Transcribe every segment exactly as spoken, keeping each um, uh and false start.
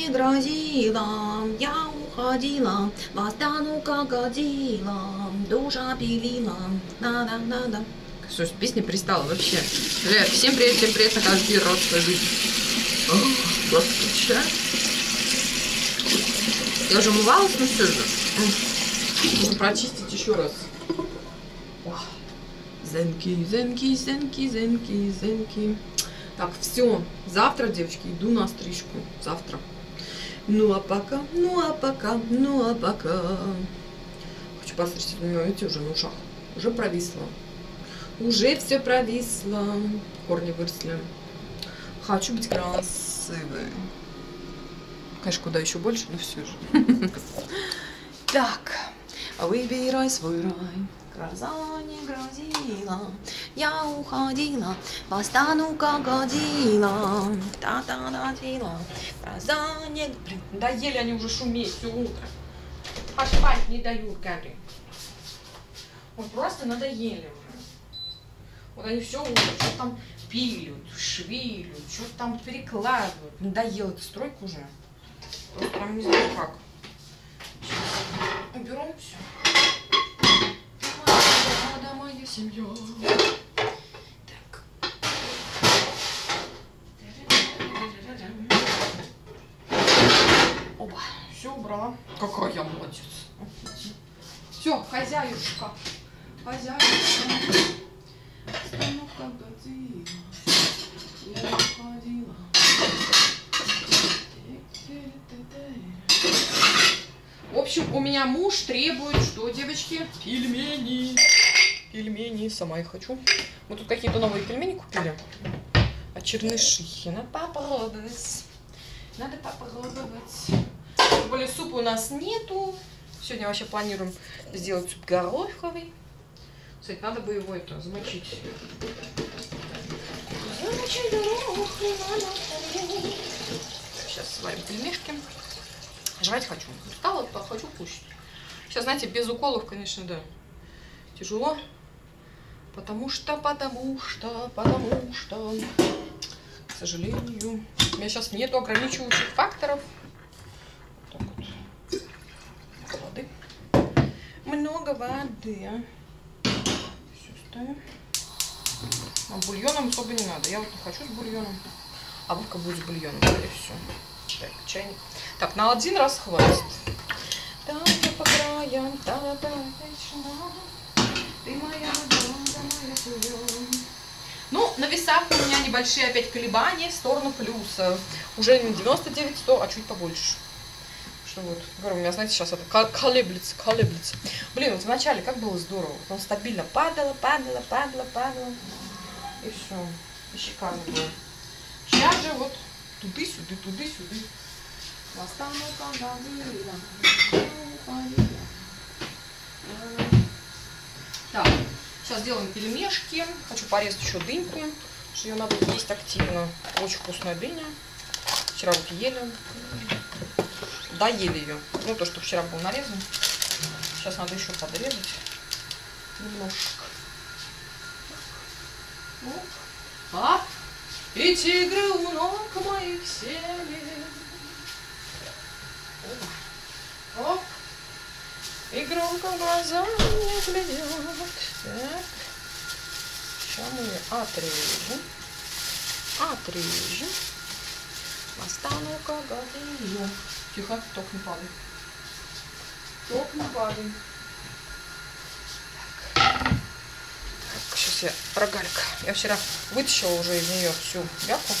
не грозила, я уходила, восстану крокодила, душа пилила, да-да-да-да. Слушай, песня пристала вообще. Бля, всем привет, всем привет, на каждый род свою жизнь. Господи, я уже умывалась, но все же. Нужно прочистить еще раз. Зенки, зенки, зенки, зенки, зенки. Так, все. Завтра, девочки, иду на стрижку. Завтра. Ну а пока, ну а пока, ну а пока. Хочу постричься, но эти уже на ушах. Уже провисло. Уже все провисло. Корни выросли. Хочу быть красивой. Конечно, куда еще больше, но все же. Так. Выбирай свой рай. Гроза не грозила, я уходила, восстану крокодила. Та-та-та-тила. Гроза не... Блин, доели они уже шуметь все утро. Поспать не дают, Гарри. Вот просто надоели уже. Вот они все утро что-то там пилят, швилют, что-то там перекладывают. Надоела эта стройка уже. Просто прям не знаю как. Сейчас уберу все. Мою семью. Так. Оба. Все убрала. Какая я молодец. Все, хозяюшка. Хозяюшка. Стану крокодила. Я уходила. В общем, у меня муж требует, что, девочки? Пельмени. Пельмени, сама их хочу. Мы тут какие-то новые пельмени купили. От чернышихи. Надо попробовать. Надо попробовать. Тем более супа у нас нету. Сегодня вообще планируем сделать суп гороховый. Кстати, надо бы его это замочить. Сейчас сварим пельмешки. Жрать хочу. Устала, хочу кушать. Сейчас, знаете, без уколов, конечно, да. Тяжело. Потому что, потому что, потому что, к сожалению, у меня сейчас нету ограничивающих факторов. Вот так вот. Воды. Много воды. Все ставим. А бульоном особо не надо. Я вот не хочу с бульоном. А вот как будет с бульоном. И все. Так, чайник. Так, на один раз хватит. Там я по краям, там я вечно. Ты моя вода. Ну, на весах у меня небольшие опять колебания в сторону плюса. Уже не девяносто девять сто, а чуть побольше. Что вот, говорю, у меня, знаете, сейчас это колеблется, колеблется. Блин, вот вначале как было здорово. Он стабильно падало, падало, падало, падало. И все. И шикарно было. Сейчас же вот туды-сюды, туды-сюды. Восстану крокодила. Так, сейчас делаем пельмешки. Хочу порезать еще дыньку, потому что ее надо есть активно. Очень вкусная дыня. Вчера вот ели. Доели ее. Ну, то, что вчера был нарезан. Сейчас надо еще подрезать. Немножко. Оп. А? И тигры у ног моих сели. Оп. Оп. И громко глаза мне глядят. Так. Сейчас мы ее отрежем. Отрежем. Остану крокодила. Тихо, ток не падай. Ток не падай. Так. Так, сейчас я рогалик. Я вчера вытащила уже из нее всю бяку.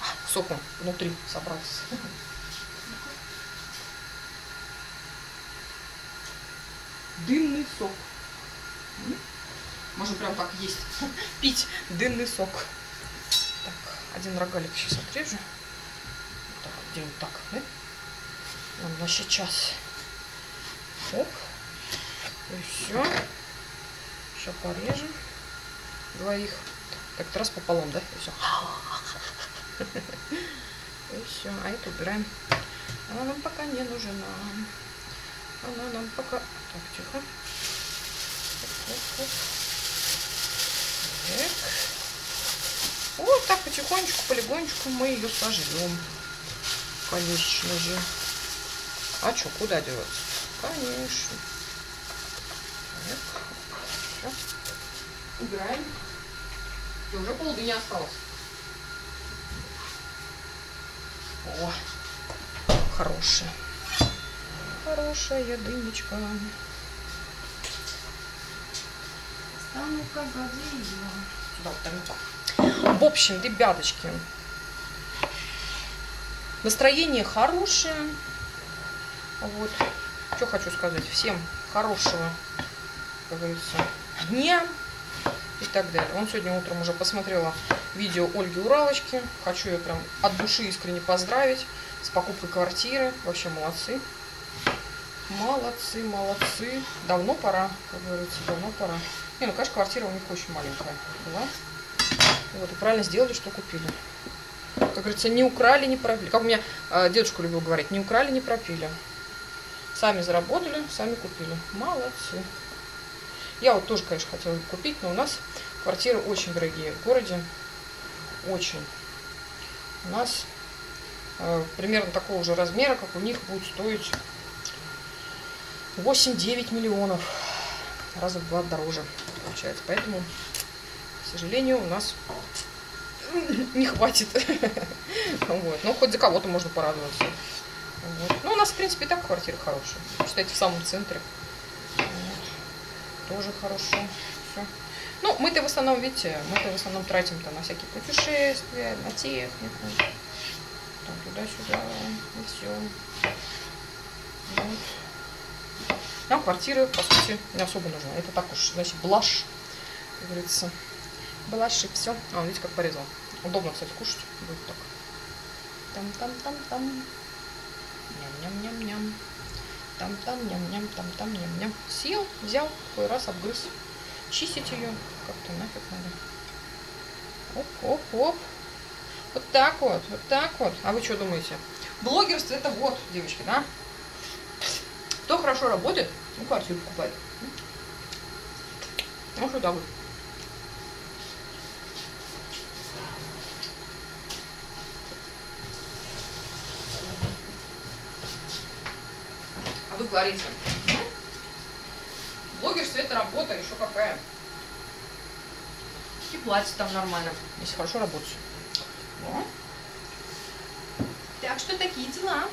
А, сок он внутри собрался. Дынный сок. Можно прям так есть. Пить дынный сок. Так, один рогалик сейчас отрежу. Вот так, делаем так, да? Нам на сейчас. Оп. И все. Сейчас порежем. Двоих. Так, раз пополам, да? И все. И все. А это убираем. Она нам пока не нужна. Она нам пока... Так, тихо. Так, так, так. Так. Вот так потихонечку, полегонечку мы ее сожжем. Конечно же. А что, куда деваться? Конечно. Так. Убираем. И уже полдня осталось. О, хорошая. Хорошая дынечка. А ну-ка, в общем, ребяточки, настроение хорошее. Вот, что хочу сказать. Всем хорошего, как говорится, дня и так далее. Он сегодня утром уже посмотрела видео Ольги Уралочки. Хочу ее прям от души искренне поздравить с покупкой квартиры. Вообще молодцы. Молодцы, молодцы. Давно пора, как говорится, давно пора. Не, ну, конечно, квартира у них очень маленькая была. Вот, и правильно сделали, что купили. Как говорится, не украли, не пропили. Как у меня э, дедушка любил говорить, не украли, не пропили. Сами заработали, сами купили. Молодцы. Я вот тоже, конечно, хотела купить, но у нас квартиры очень дорогие в городе. Очень. У нас э, примерно такого же размера, как у них, будет стоить восемь-девять миллионов. Раза в два дороже получается. Поэтому, к сожалению, у нас не хватит. Вот. Ну, хоть за кого-то можно порадоваться. Вот. Ну, у нас, в принципе, и так квартира хорошая. Считайте, в самом центре. Вот. Тоже хорошо. Все. Ну, мы-то в основном, видите, мы-то в основном тратим-то на всякие путешествия, на технику. Там, туда-сюда. И все. Вот. Нам квартира, по сути, не особо нужна. Это так уж, значит, блажь, как говорится. Блажь и все. А, видите, как порезал. Удобно, кстати, кушать. Будет так. Там-там-там-там. Ням-ням-ням-ням. Там-там-ням-ням-там-там-ням-ням. Съел, взял, такой раз обгрыз. Чистить ее как-то нафиг надо. Оп-оп-оп. Вот так вот, вот так вот. А вы что думаете? Блогерство это вот, девочки, да? Кто хорошо работает, ну, квартиру покупает. Ну, что там? А вы говорите, блогерство это работа еще какая. И платят там нормально, если хорошо работать. Но. Так что такие дела.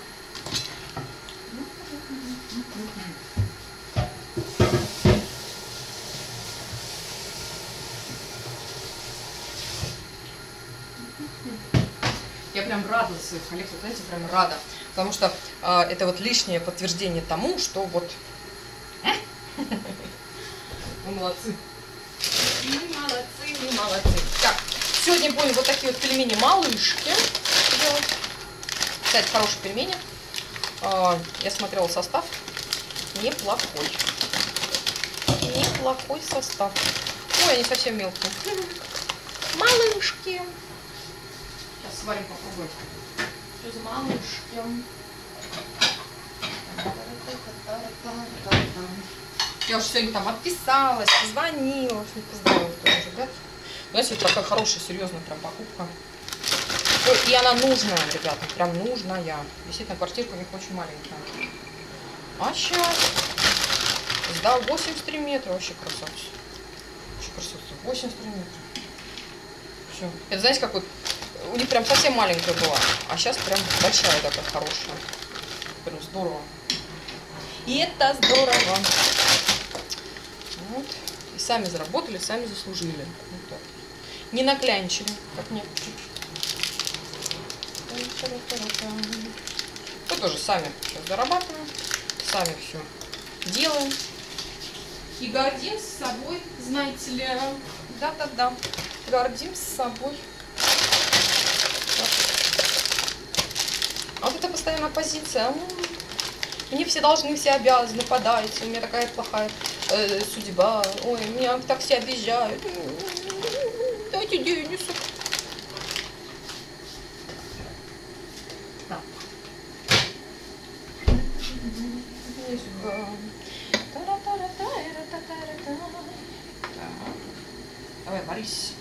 Я прям рада за своих коллег, вот знаете, прям рада, потому что э, это вот лишнее подтверждение тому, что вот вы молодцы, мы молодцы, мы молодцы. Так, сегодня будем вот такие вот пельмени малышки делать. Кстати, хорошие пельмени. Я смотрела состав. Неплохой. Неплохой состав. Ой, они совсем мелкие. Малышки. Сейчас сварим, попробуем. Что за малышки? Я уже сегодня там отписалась, позвонила, поздравила тоже, да? Знаете, вот такая хорошая, серьезная прям покупка. И она нужная, ребята, прям нужная. Действительно, квартирка у них очень маленькая. А сейчас, да, восемьдесят три метра, вообще красавчик. Вообще красавчик, восемьдесят три метра. Все. Это, знаете, как вот, у них прям совсем маленькая была, а сейчас прям большая такая, хорошая. Прям здорово. И это здорово. Вот. И сами заработали, сами заслужили. Вот так. Не наклянчили, как некоторые. Мы тоже сами все зарабатываем, сами все делаем. И гордимся собой, знаете ли. Да-да-да. Гордимся собой. А вот это постоянная позиция. Мне все должны, все обязаны, подайте. У меня такая плохая э, судьба. Ой, меня так все обижают. Дайте денег. Давай, варись,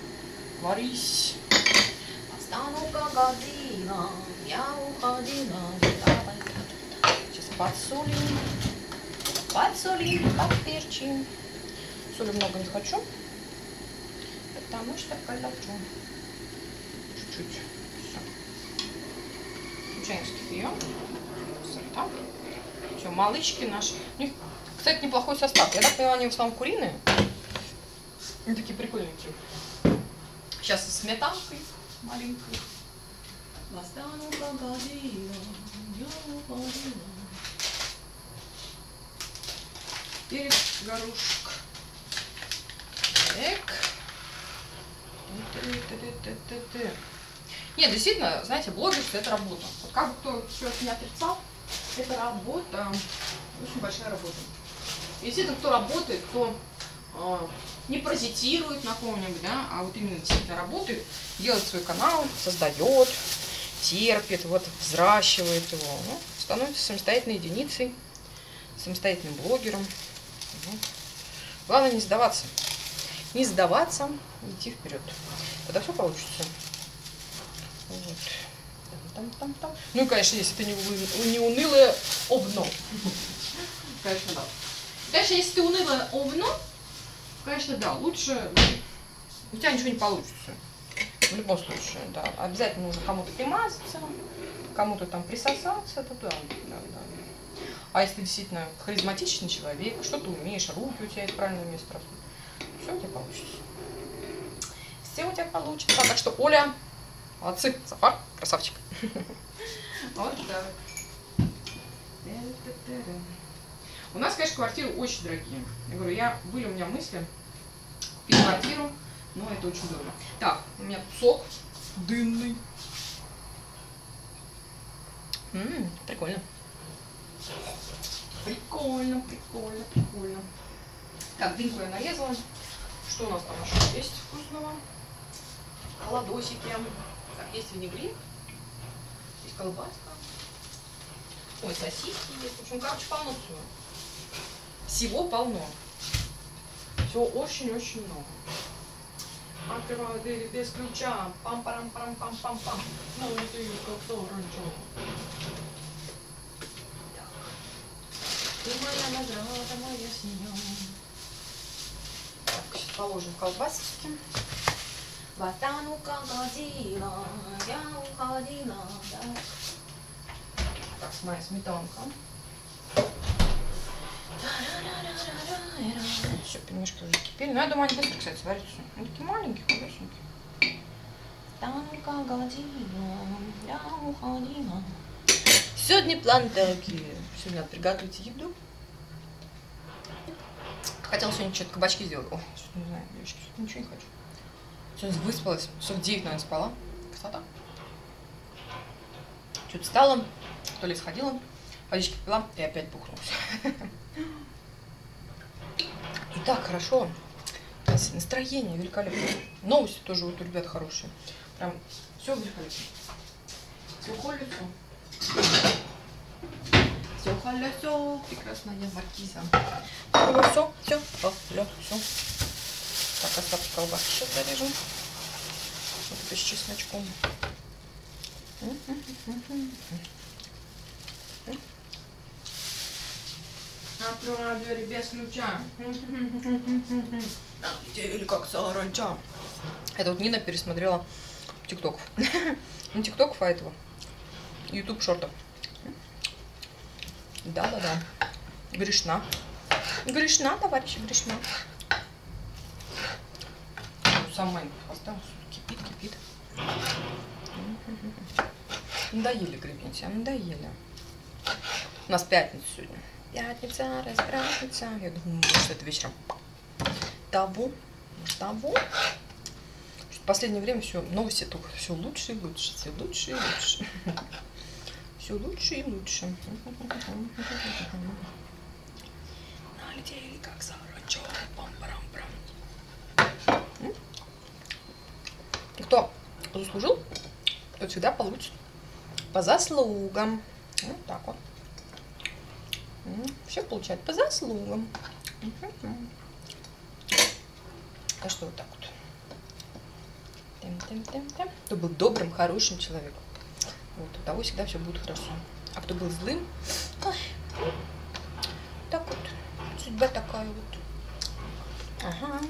варись. уходила, я уходила. Давай. Сейчас подсолим, подсолим, подперчим. Соли много не хочу, потому что колочу. Чуть-чуть. Все. Случайский прием. Сорта. Все, малышки наши. У них, кстати, неплохой состав. Я так поняла, они в основном куриные. Они такие прикольненькие. Сейчас со сметанкой маленькой. Перец, горошек. Нет, действительно, знаете, блогерство — это работа. Вот как бы кто все это не отрицал, это работа, очень большая работа. И действительно, кто работает, кто э, не паразитирует на ком-нибудь, да, а вот именно действительно работает, делает свой канал, создает, терпит, вот, взращивает его, ну, становится самостоятельной единицей, самостоятельным блогером. Вот. Главное не сдаваться. Не сдаваться, идти вперед. Тогда все получится. Вот. Там, там, там. Ну и, конечно, если ты не, не унылое овно. Конечно, да. Конечно, если ты унылое овно, конечно, да, лучше... У тебя ничего не получится. В любом случае, да. Обязательно нужно кому-то примазаться, кому-то там присосаться. Это да, да, да. А если ты действительно харизматичный человек, что ты умеешь, руки у тебя есть правильное место растут. Все у тебя получится. Все у тебя получится. Так что, Оля, молодцы. Сафар, красавчик. Вот так. У нас, конечно, квартиры очень дорогие. Я говорю, я, были у меня мысли купить квартиру, но это очень дорого. Так, у меня сок дымный. Ммм, прикольно. Прикольно, прикольно, прикольно. Так, дыньку я нарезала. Что у нас там еще есть вкусного? Холодосики. Так, есть винегрин. Есть колбаска. Ой, сосиски есть. В общем, короче, полно всего. Всего полно. Всего очень-очень много. Открываю дверь без ключа. Пам-парам-парам-пам-пам-пам. Ну, это ее как-то раньше. Так. Ты моя награда, моя семья. Положим колбасочки. Ботан уходила, я уходила. Так, так моя сметанка. Все, пельмешки уже кипели. Ну, я думаю, они быстро, кстати, сварятся. Они такие маленькие, хорошенькие. Ботан уходила, я уходила. Сегодня план такие. Сегодня надо приготовить еду. Хотела сегодня что-то кабачки сделать. О, что-то не знаю, девочки, что-то ничего не хочу. Сегодня выспалась, часов девять, наверное, спала. Красота. Что-то встала, в туалет сходила, водички пила и опять бухнулась. И так хорошо. Настроение великолепное. Новости тоже вот у ребят хорошие. Прям все великолепно. Сухое лицо. Все холесо, прекрасная маркиза. Все, все, холесо. Так, остатки колбаски сейчас зарежу. Вот это с чесночком. Открываю дверь без ключа. Или как саранча. Это вот Нина пересмотрела тиктоков. Не тиктоков, а этого. Ютуб шортов. Да-да-да. Грешна. Грешна, товарищи, грешна. Сама поставила, кипит, кипит. Надоели гребенцы, а надоели. У нас пятница сегодня. Пятница, разграбница. Я думаю, может, это вечером. Того, того. В последнее время все, новости только все лучше и лучше, все лучше и лучше. Все лучше и лучше. Налетели как саранча. Пам-парам-парам. Кто заслужил, тот всегда получит по заслугам. Вот так вот. Все получает по заслугам. Так что вот так вот. Кто был добрым, хорошим человеком, вот, у того всегда все будет хорошо. А кто был злым, ой, так вот, судьба такая вот. Ага.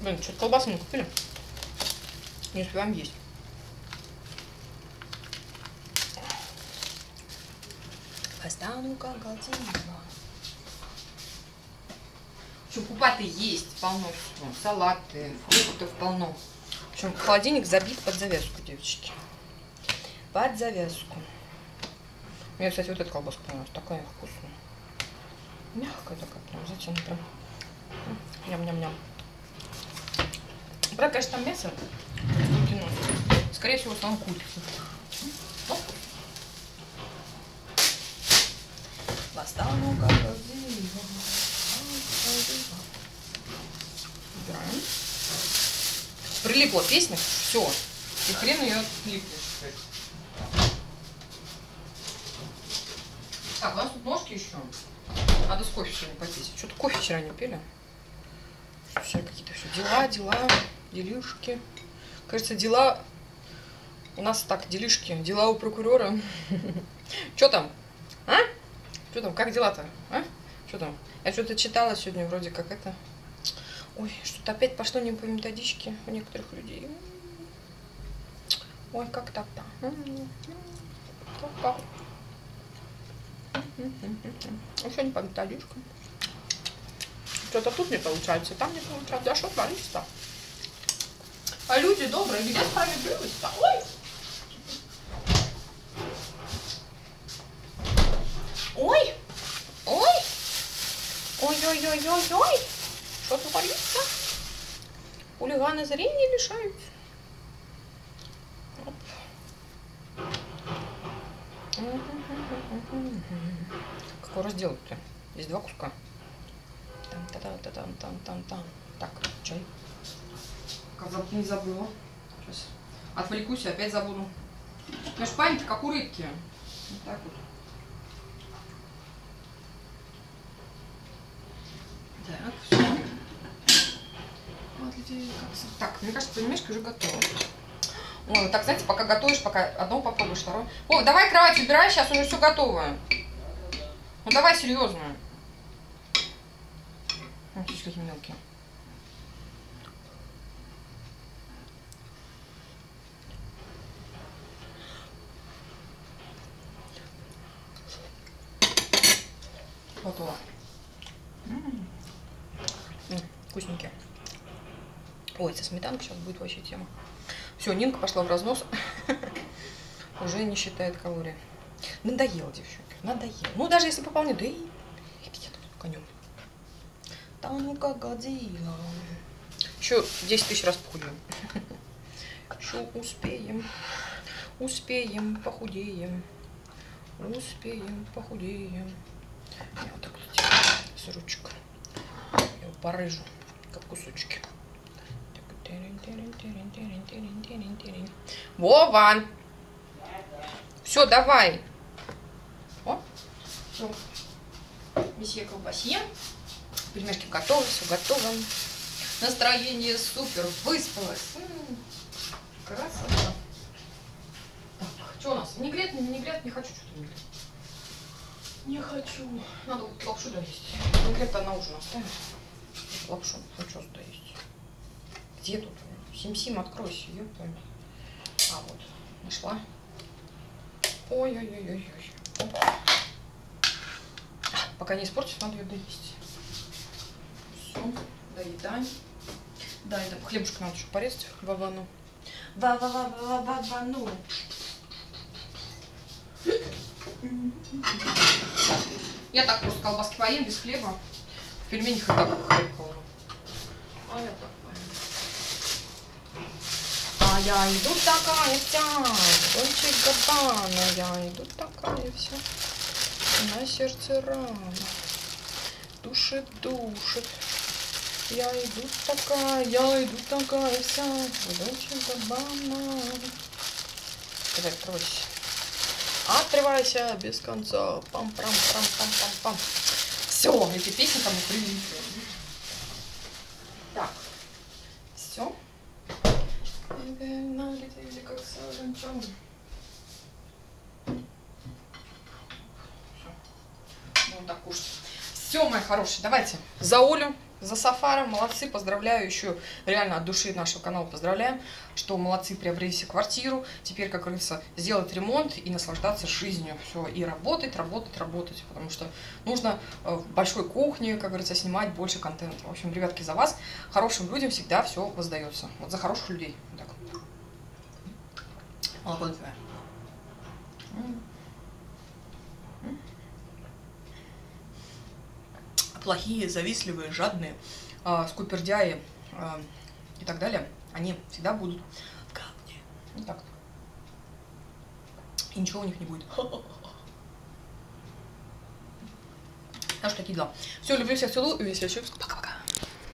Блин, что-то колбасу не купили. Не успеваем есть. Постану-ка голденько. Чукупаты есть полно. Салаты, фруктов полно. Причем холодильник забит под завязку, девочки. Под завязку. Мне, кстати, вот эта колбаска понравилась. Такая вкусная. Мягкая такая прям. Зачем прям? Ням-ням-ням. Правда, конечно, там мясо. Скорее всего, там курица. Поставлю как да. Прилипла песня. Все. И хрен ее отлиплешь. Так, у нас тут ножки еще. Надо с кофе сегодня попить. Что-то кофе вчера не пили. Все какие-то все дела, дела, делишки. Кажется, дела... У нас так, делишки. Дела у прокурора. Что там? А? Что там? Как дела-то? А? Что там? Я что-то читала сегодня вроде как это... Ой, что-то опять пошло не по методичке у некоторых людей. Ой, как так-то? Еще не по методичкам. Что-то тут не получается, там не получается. Да что творится-то? А люди добрые, где справедливость-то? Ой! Ой! Ой! Ой-ой-ой-ой-ой! Что творится? Хулиганы зрения лишают. Какой раздел-то? Здесь два куска. Там-та-та-та-там-там-там-там. Так, чай. Как не забыла. Сейчас отвлекусь и опять забуду. Наш память как у рыбки. Вот так вот. Так, все. Вот людей как... Так, мне кажется, пельмешки уже готовы. Ой, так, знаете, пока готовишь, пока одного попробуешь, второго. О, давай кровать убирай, сейчас уже все готово. Ну давай серьезно. Смотрите, какие мелкие. Готово. М-м-м. М-м, вкусненькие. Ой, со сметанкой сейчас будет вообще тема. Все, Нинка пошла в разнос. Уже не считает калорий. Надоело, девчонки, надоело. Ну, даже если пополню, да и... Ребят, конем. Там ну-ка, годила. Еще десять тысяч раз похудеем. Еще успеем. Успеем, похудеем. Успеем, похудеем. Я вот так вот с ручек. Я его порыжу, как кусочки. Вован! Все, давай! О! Месье колбасье. Пельмешки готовы, все готово. Настроение супер, выспалось. М-м-м. Красота. Так, что у нас? Винегрет, винегрет, не хочу что-то винегрет. Не хочу. Надо вот лапшу доесть. Винегрет-то на ужин оставим. Лапшу, ну что доесть? Где тут? Сим-сим, откройся, ёпта. А, вот, нашла. Ой-ой-ой-ой-ой. Пока не испортишь, надо ее доесть. Все, доедаем. Да, это хлебушка надо еще порезать. Вавану. Ва-ва-ва-ва-ва-ва-ну. Я так просто колбаски поем, без хлеба. В пельменях и так хлеб кладу. А я так. Я иду такая вся, дольче габбана, я иду такая вся, на сердце рана, душит, душит. Я иду такая, я иду такая вся, дольче габбана. Давай, откройся. Отрывайся без конца, пам-пам-пам-пам-пам-пам. Все, эти песни там прилипли. Так, все. Налетели как саранчон. Ну так кушать. Все, мои хорошие, давайте за Олю, за Сафара. Молодцы, поздравляю еще реально от души нашего канала поздравляем, что молодцы, приобрели себе квартиру. Теперь, как говорится, сделать ремонт и наслаждаться жизнью. Все, и работать, работать, работать. Потому что нужно в большой кухне, как говорится, снимать больше контента. В общем, ребятки, за вас. Хорошим людям всегда все воздается. Вот за хороших людей. Вот так. Молодец. Плохие, завистливые, жадные, э, скупердяи э, и так далее, они всегда будут в камне. Вот так. И ничего у них не будет. Так что такие дела. Все, люблю всех, целую. И весь вечер. Пока-пока.